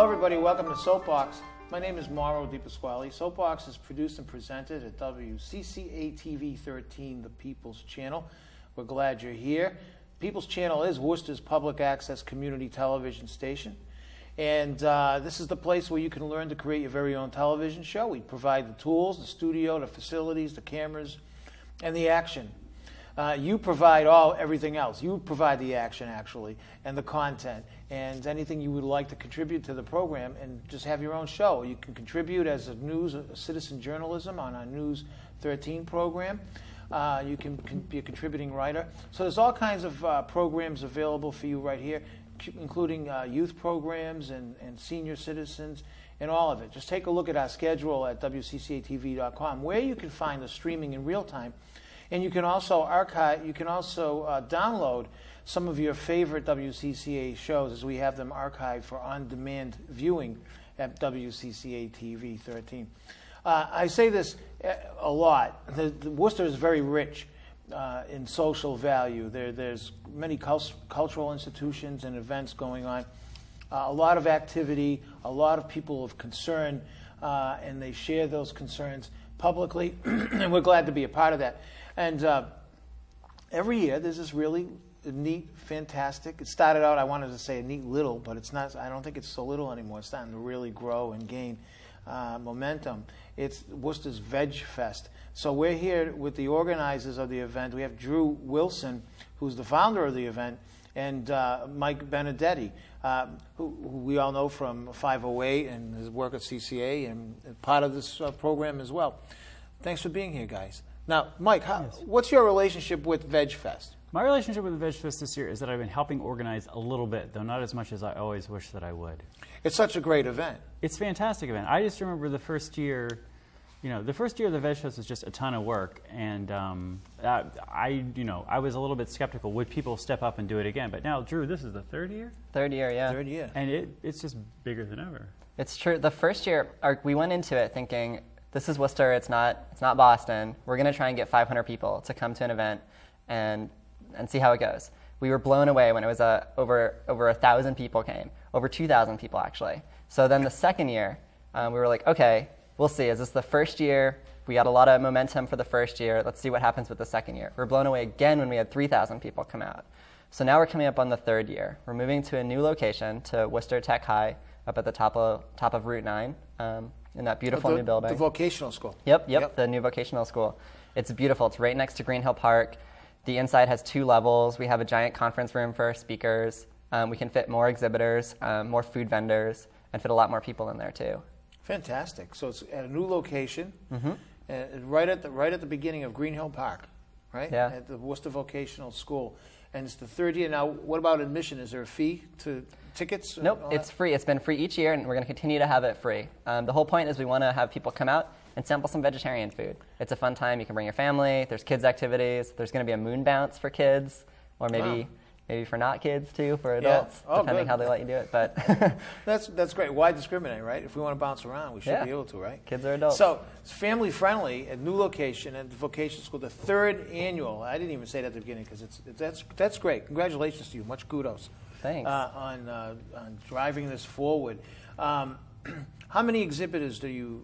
Hello everybody, welcome to Soapbox. My name is Mauro DePasquale. Soapbox is produced and presented at WCCATV13, the People's Channel. We're glad you're here. People's Channel is Worcester's public access community television station. And this is the place where you can learn to create your very own television show. We provide the tools, the studio, the facilities, the cameras, and the action. You provide everything else. You provide the action, actually, and the content, and anything you would like to contribute to the program, and just have your own show. You can contribute as a news, citizen journalism on our News 13 program. You can be a contributing writer. So there's all kinds of programs available for you right here, including youth programs and senior citizens and all of it. Just take a look at our schedule at WCCATV.com, where you can find the streaming in real time. And you can also archive, you can also download some of your favorite WCCA shows as we have them archived for on-demand viewing at WCCA TV 13. I say this a lot. The Worcester is very rich in social value. There's many cultural institutions and events going on. A lot of activity, a lot of people of concern, and they share those concerns publicly, and we're glad to be a part of that. And every year, there's this really neat, fantastic, it started out, I wanted to say a neat little, but it's not, I don't think it's so little anymore. It's starting to really grow and gain momentum. It's Worcester's Veg Fest. So we're here with the organizers of the event. We have Drew Wilson, who's the founder of the event, and Mike Benedetti, who we all know from 508 and his work at CCA and part of this program as well. Thanks for being here, guys. Now, Mike, what's your relationship with Veg Fest? My relationship with Veg Fest this year is that I've been helping organize a little bit, though not as much as I always wish that I would. It's such a great event. It's a fantastic event. I just remember the first year, the first year of the Veg Fest was just a ton of work, and I was a little bit skeptical. Would people step up and do it again? But now, Drew, this is the third year? Third year, yeah. Third year. And it's just bigger than ever. It's true. The first year, we went into it thinking, this is Worcester, it's not Boston. We're going to try and get 500 people to come to an event and see how it goes. We were blown away when it was over 1,000 people came, over 2,000 people actually. So then the second year, we were like, okay, we'll see. Is this the first year? We got a lot of momentum for the first year. Let's see what happens with the second year. We were blown away again when we had 3,000 people come out. So now we're coming up on the third year. We're moving to a new location, to Worcester Tech High, up at the top of Route 9. In that beautiful new building. The vocational school. Yep, the new vocational school. It's beautiful. It's right next to Green Hill Park. The inside has 2 levels. We have a giant conference room for our speakers. We can fit more exhibitors, more food vendors, and fit a lot more people in there too. Fantastic. So it's at a new location, right at the beginning of Green Hill Park, right? Yeah. At the Worcester Vocational School. And it's the third year. Now, what about admission? Is there a fee to tickets? Nope, it's free. It's been free each year, and we're going to continue to have it free. The whole point is we want to have people come out and sample some vegetarian food. It's a fun time. You can bring your family. There's kids' activities. There's going to be a moon bounce for kids, or maybe for not kids, too, for adults, yeah. Depending how they let you do it. But that's great. Why discriminate, right? If we want to bounce around, we should be able to, right? Kids are adults. So it's family-friendly, a new location at the vocational school, the third annual. I didn't even say that at the beginning because that's great. Congratulations to you. Much kudos. Thanks. On driving this forward. How many exhibitors do you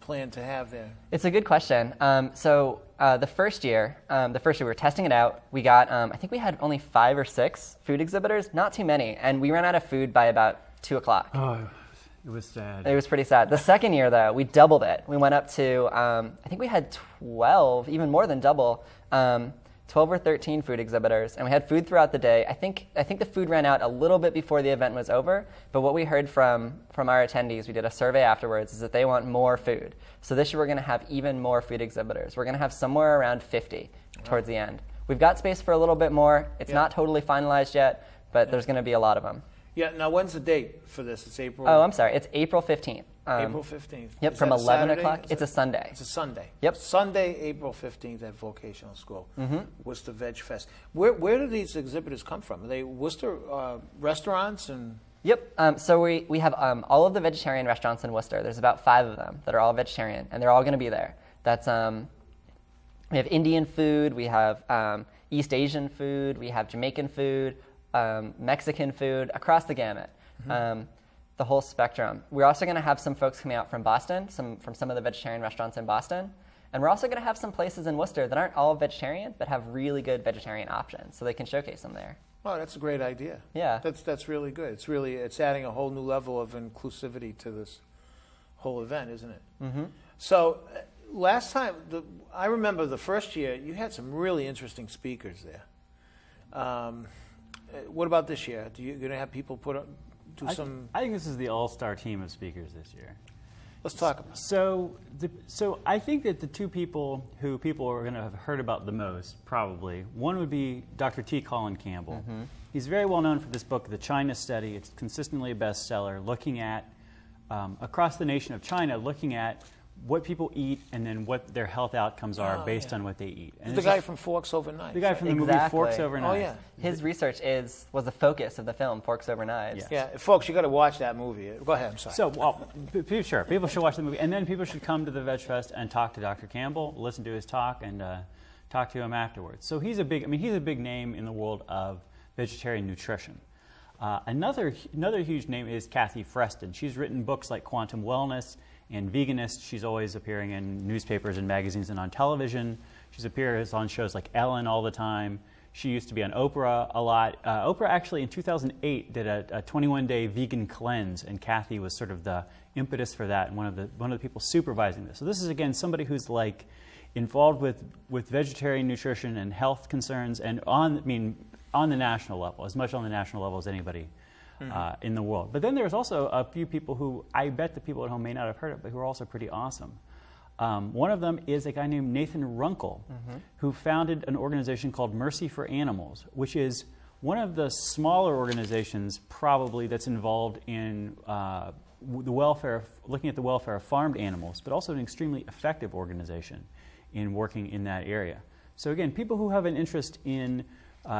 plan to have there? It's a good question. The first year we were testing it out. We got, I think we had only 5 or 6 food exhibitors, not too many, and we ran out of food by about 2 o'clock. Oh, it was sad. It was pretty sad. The second year, though, we doubled it. We went up to, I think we had 12, even more than double, 12 or 13 food exhibitors, and we had food throughout the day. I think the food ran out a little bit before the event was over, but what we heard from our attendees, we did a survey afterwards, is that they want more food. So this year we're going to have even more food exhibitors. We're going to have somewhere around 50 towards the end. We've got space for a little bit more. It's not totally finalized yet, but there's going to be a lot of them. Yeah, now when's the date for this? It's April... Oh, I'm sorry. It's April 15th. April 15th. Yep, from 11 o'clock. It's a Sunday. It's a Sunday. Yep. Sunday, April 15th at Vocational School. Worcester Veg Fest. Where do these exhibitors come from? Are they Worcester restaurants and... Yep. So we have all of the vegetarian restaurants in Worcester. There's about 5 of them that are all vegetarian, and they're all going to be there. That's... we have Indian food. We have East Asian food. We have Jamaican food. Mexican food, across the gamut. the whole spectrum. We're also going to have some folks coming out from Boston, from some of the vegetarian restaurants in Boston. And we're also going to have some places in Worcester that aren't all vegetarian, but have really good vegetarian options, so they can showcase them there. Oh, that's a great idea. Yeah. That's really good. It's really, it's adding a whole new level of inclusivity to this whole event, isn't it? Mm-hmm. So last time, I remember the first year, you had some really interesting speakers there. What about this year? Do you going to have people put up, I think this is the all-star team of speakers this year. Let's talk about it. So I think that the two people who people are going to have heard about the most, probably, one would be Dr. T. Colin Campbell. Mm-hmm. He's very well known for this book, The China Study. It's consistently a bestseller, looking at, across the nation of China, looking at what people eat and then what their health outcomes are based on what they eat. And the guy from Forks Over Knives. The guy from the movie Forks Over Knives. Oh, yeah. His research was the focus of the film Forks Over Knives. Yes. Yeah, folks, you got to watch that movie. Go ahead, I'm sorry. So, well, sure, people should watch the movie. And then people should come to the Veg Fest and talk to Dr. Campbell, listen to his talk, and talk to him afterwards. So he's a big, I mean, he's a big name in the world of vegetarian nutrition. Another huge name is Kathy Freston. She's written books like Quantum Wellness and Veganist. She's always appearing in newspapers and magazines and on television. She appears on shows like Ellen all the time. She used to be on Oprah a lot. Oprah actually in 2008 did a 21-day vegan cleanse, and Kathy was sort of the impetus for that and one of the people supervising this. So this is, again, somebody who's like involved with vegetarian nutrition and health concerns, and on the national level, as much on the national level as anybody in the world. But then there's also a few people who I bet the people at home may not have heard of, but who are also pretty awesome. One of them is a guy named Nathan Runkle, who founded an organization called Mercy for Animals, which is one of the smaller organizations probably that's involved in the welfare, looking at the welfare of farmed animals, but also an extremely effective organization in working in that area. So again, people who have an interest in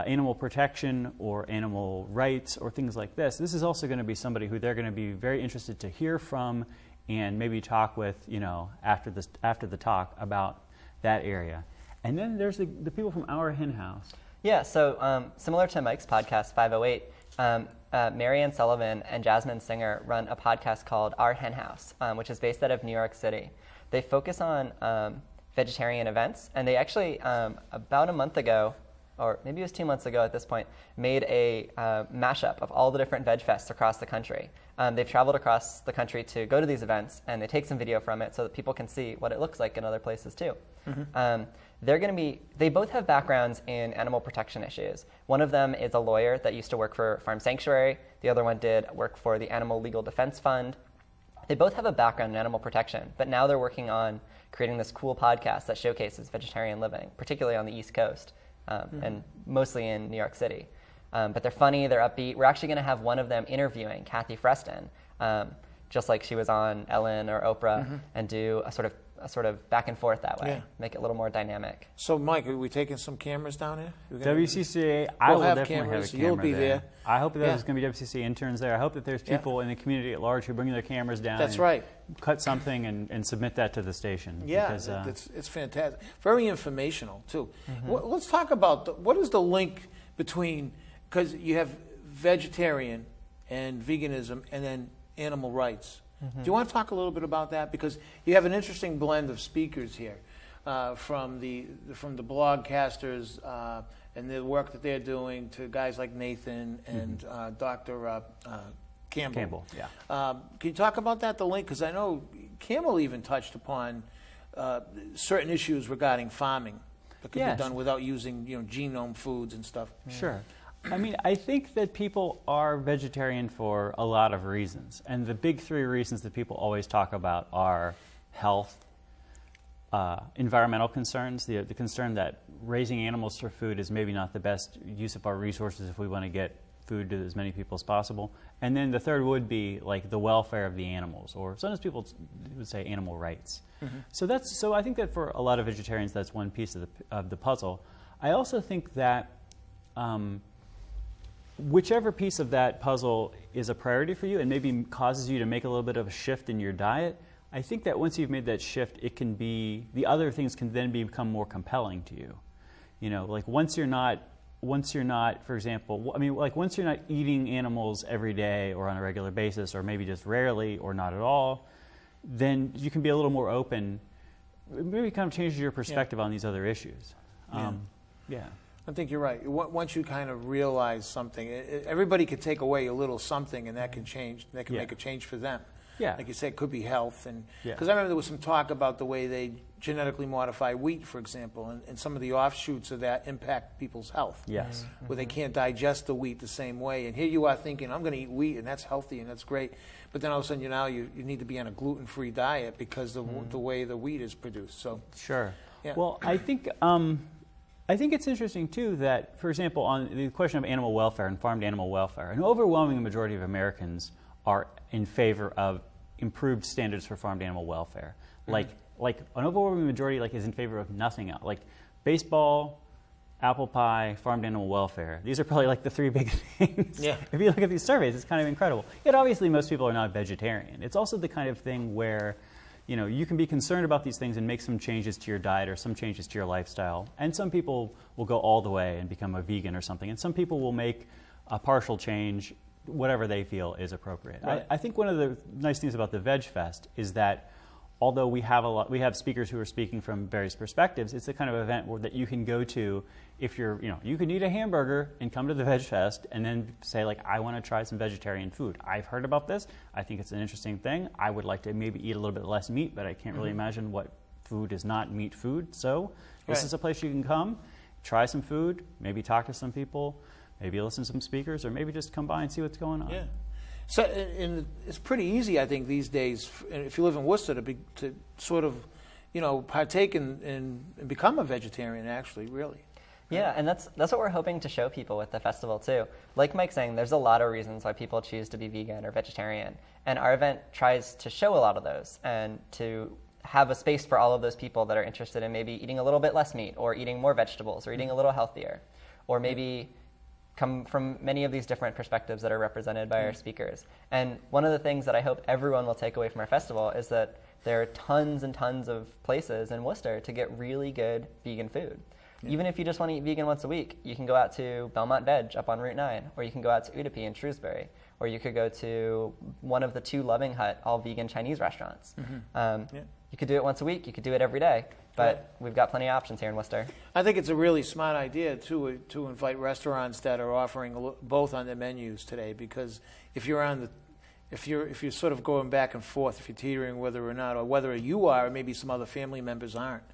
animal protection or animal rights or things like this. This is also going to be somebody who they're going to be very interested to hear from and maybe talk with, you know, after the talk about that area. And then there's the people from Our Hen House. Yeah, so similar to Mike's podcast, 508, Marianne Sullivan and Jasmine Singer run a podcast called Our Hen House, which is based out of New York City. They focus on vegetarian events, and they actually, about a month ago, or maybe it was 2 months ago at this point, made a mashup of all the different Veg Fests across the country. They've traveled across the country to go to these events, and they take some video from it so that people can see what it looks like in other places too. They both have backgrounds in animal protection issues. One of them is a lawyer that used to work for Farm Sanctuary. The other one did work for the Animal Legal Defense Fund. They both have a background in animal protection, but now they're working on creating this cool podcast that showcases vegetarian living, particularly on the East Coast. And mostly in New York City. But they're funny, they're upbeat. We're actually going to have one of them interviewing Kathy Freston, just like she was on Ellen or Oprah, and do a sort of back and forth that way, make it a little more dynamic. So, Mike, are we taking some cameras down here? WCCA, I will definitely have a camera. You'll be there. I hope that there's going to be WCCA interns there. I hope that there's people in the community at large who bring their cameras down. That's right. Cut something and submit that to the station. Yeah, because, it's fantastic. Very informational, too. Let's talk about what is the link between, because you have vegetarian and veganism and then animal rights. Do you want to talk a little bit about that? Because you have an interesting blend of speakers here from the blogcasters and the work that they're doing to guys like Nathan and Dr. Campbell. Yeah. Can you talk about that, the link? Because I know Campbell even touched upon certain issues regarding farming that could be done without using genome foods and stuff. Sure. I mean, I think that people are vegetarian for a lot of reasons. And the big three reasons that people always talk about are health, environmental concerns, the concern that raising animals for food is maybe not the best use of our resources if we want to get food to as many people as possible. And then the third would be like the welfare of the animals, or sometimes people would say animal rights. So I think that for a lot of vegetarians, that's one piece of the puzzle. I also think that whichever piece of that puzzle is a priority for you and maybe causes you to make a little bit of a shift in your diet, I think that once you've made that shift, it can be, the other things can then become more compelling to you. You know, like once you're not once you're not, for example, I mean, like once you're not eating animals every day or on a regular basis, or maybe just rarely or not at all, then you can be a little more open. It maybe kind of changes your perspective on these other issues. I think you're right. Once you kind of realize something, everybody could take away a little something, and that can change. That can make a change for them. Yeah. Like you said, it could be health. And because I remember there was some talk about the way they genetically modify wheat, for example, and some of the offshoots of that impact people's health. Yes. Where they can't digest the wheat the same way. And here you are thinking, I'm going to eat wheat, and that's healthy, and that's great. But then all of a sudden, you know, you need to be on a gluten-free diet because of the way the wheat is produced. So sure. Yeah. Well, I think it's interesting, too, that, for example, on the question of animal welfare and farmed animal welfare, an overwhelming majority of Americans are in favor of improved standards for farmed animal welfare. Like an overwhelming majority is in favor of nothing else. Like baseball, apple pie, farmed animal welfare. These are probably like the three big things. Yeah. If you look at these surveys, it's kind of incredible. Yet obviously most people are not vegetarian. It's also the kind of thing where, you know, you can be concerned about these things and make some changes to your diet or some changes to your lifestyle. And some people will go all the way and become a vegan or something. And some people will make a partial change, whatever they feel is appropriate. Right. I think one of the nice things about the Veg Fest is that although we have speakers who are speaking from various perspectives, it's the kind of event that you can go to if you're, you know, you can eat a hamburger and come to the Veg Fest and then say, like, I want to try some vegetarian food. I've heard about this. I think it's an interesting thing. I would like to maybe eat a little bit less meat, but I can't really imagine what food is not meat food. So this is a place you can come, try some food, maybe talk to some people, maybe listen to some speakers, or maybe just come by and see what's going on. Yeah. So and it's pretty easy, I think, these days, if you live in Worcester, to sort of, you know, partake and become a vegetarian, actually, really. Yeah, and that's what we're hoping to show people with the festival, too. Like Mike's saying, there's a lot of reasons why people choose to be vegan or vegetarian, and our event tries to show a lot of those and to have a space for all of those people that are interested in maybe eating a little bit less meat or eating more vegetables or eating a little healthier or maybe come from many of these different perspectives that are represented by our speakers. And one of the things that I hope everyone will take away from our festival is that there are tons and tons of places in Worcester to get really good vegan food. Yeah. Even if you just want to eat vegan once a week, you can go out to Belmont Veg up on Route 9, or you can go out to Udipi in Shrewsbury, or you could go to one of the 2 Loving Hut all-vegan Chinese restaurants. You could do it once a week, you could do it every day, but we've got plenty of options here in Worcester. I think it's a really smart idea to invite restaurants that are offering both on their menus today, because if you're on the, if you're sort of going back and forth, if you're teetering whether or not, or whether you are, or maybe some other family members aren't,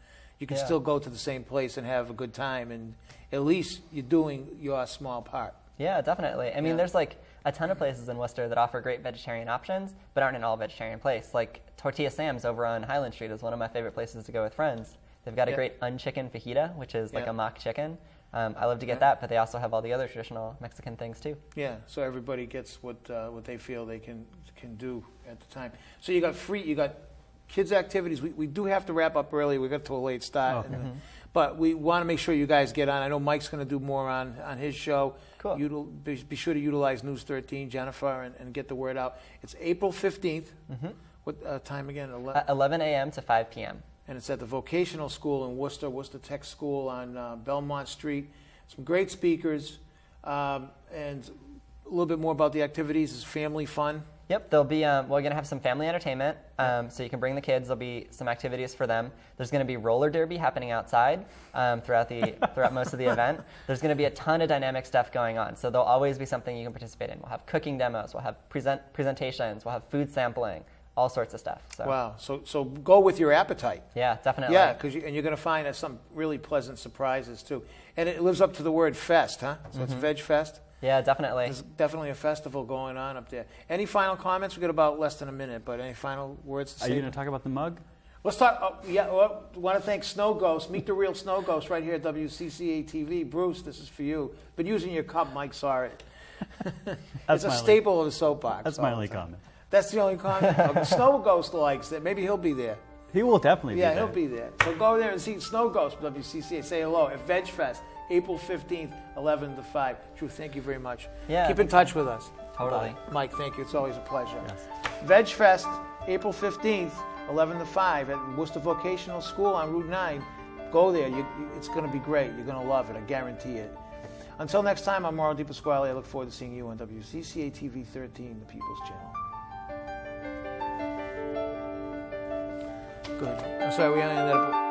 you can still go to the same place and have a good time, and at least you're doing your small part. Yeah, definitely. I mean, there's like a ton of places in Worcester that offer great vegetarian options, but aren't an all-vegetarian place. Like Tortilla Sam's over on Highland Street is one of my favorite places to go with friends. They've got a great unchicken fajita, which is like a mock chicken. I love to get that, but they also have all the other traditional Mexican things too. Yeah, so everybody gets what they feel they can do at the time. So you got free, you got kids' activities. We do have to wrap up early. We got to a late start. Okay. But we want to make sure you guys get on. I know Mike's going to do more on his show. Cool. Be sure to utilize News 13, Jennifer, and get the word out. It's April 15th. What time again? 11 a.m. to 5 p.m. And it's at the Vocational School in Worcester, Worcester Tech School on Belmont Street. Some great speakers. And a little bit more about the activities is family fun. Yep, there'll be, we're going to have some family entertainment, so you can bring the kids. There'll be some activities for them. There's going to be roller derby happening outside throughout most of the event. There's going to be a ton of dynamic stuff going on, so there'll always be something you can participate in. We'll have cooking demos, we'll have presentations, we'll have food sampling, all sorts of stuff. So. Wow, so go with your appetite. Yeah, definitely. Yeah, and you're going to find some really pleasant surprises, too. And it lives up to the word fest, huh? So it's Veg Fest. Yeah, definitely. There's definitely a festival going on up there. Any final comments? We've got about less than a minute, but any final words to say? Are you going to talk about the mug? Let's talk. Well, I want to thank Snow Ghost. Meet the real Snow Ghost right here at WCCA TV. Bruce, this is for you. Been using your cup. Mike saw it. It's a staple of the Soapbox. That's my only comment. That's the only comment? Okay. Snow Ghost likes it. Maybe he'll be there. He will definitely be there. Yeah, he'll be there. So go there and see Snow Ghost WCCA. Say hello at Veg Fest. April 15th, 11 to 5. Drew, thank you very much. Yeah. Keep in touch with us. Totally. Mike, thank you. It's always a pleasure. Yes. Veg Fest, April 15th, 11 to 5 at Worcester Vocational School on Route 9. Go there. It's going to be great. You're going to love it. I guarantee it. Until next time, I'm Mauro DePasquale. I look forward to seeing you on WCCA TV 13, the People's Channel. Good. I'm sorry, we ended up...